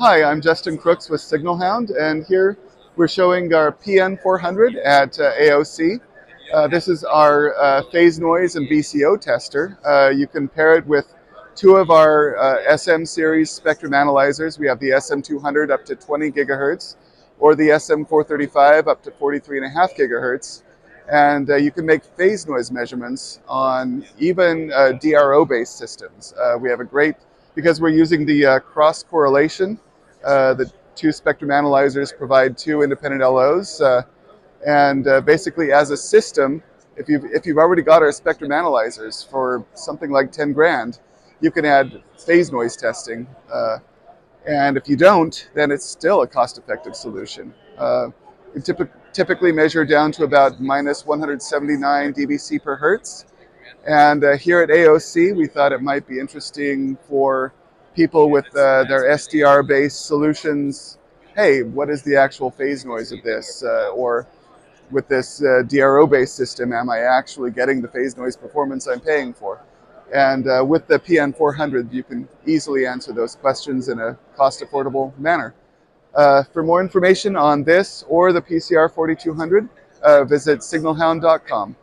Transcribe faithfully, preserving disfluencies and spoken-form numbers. Hi, I'm Justin Crooks with Signal Hound, and here we're showing our P N four hundred at uh, A O C. Uh, this is our uh, phase noise and V C O tester. Uh, you can pair it with two of our uh, S M series spectrum analyzers. We have the S M two hundred up to twenty gigahertz or the S M four thirty-five up to forty-three and a half gigahertz. And uh, you can make phase noise measurements on even uh, D R O based systems. Uh, we have a great, because we're using the uh, cross correlation, uh, the two spectrum analyzers provide two independent L Os. Uh, and uh, basically as a system, if you've, if you've already got our spectrum analyzers for something like ten grand, you can add phase noise testing. Uh, and if you don't, then it's still a cost-effective solution. Uh, you typ typically measure down to about minus one hundred seventy-nine dBc per hertz. And uh, here at A O C, we thought it might be interesting for people with uh, their S D R-based solutions. Hey, what is the actual phase noise of this? Uh, or with this uh, D R O-based system, am I actually getting the phase noise performance I'm paying for? And uh, with the P N four hundred, you can easily answer those questions in a cost-affordable manner. Uh, for more information on this or the P C R forty-two hundred, uh, visit Signal Hound dot com.